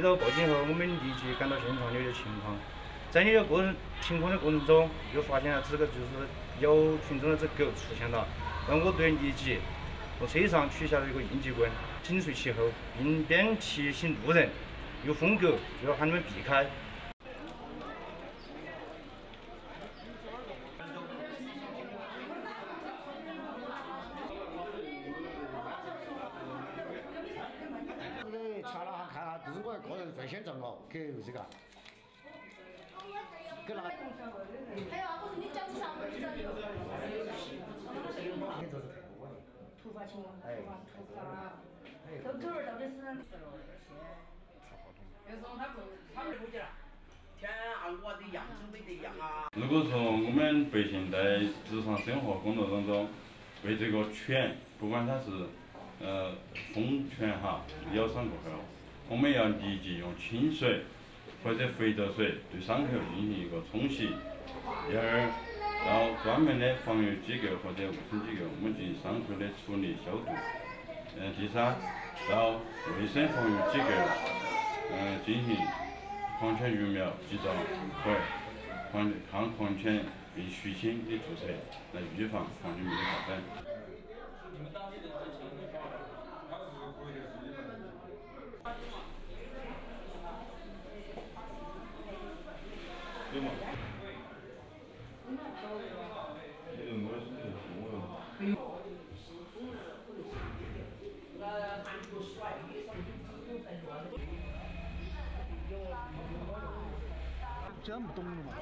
接到报警后，我们立即赶到现场了解情况。在了解情况的过程中，又发现了这个就是有群众的这狗出现了，然后我队立即从车上取下了一个应急棍，紧随其后，并边提醒路人有疯狗就要喊他们避开。 查了看下，就是我个人最先正哦，给这个，给那个。哎呀，我说你脚上不是长瘤。突发情况，突发，狗到底是。如果说我们百姓在日常生活工作当中，为这个犬，不管它是。 疯犬哈咬伤过后，我们要立即用清水或者肥皂水对伤口进行一个冲洗，然后专门的防疫机构或者卫生机构，我们进行伤口的处理消毒。第三，然后卫生防疫机构进行狂犬疫苗接种和抗狂犬病血清的注射，来预防狂犬病的发生。 这么懂了吗？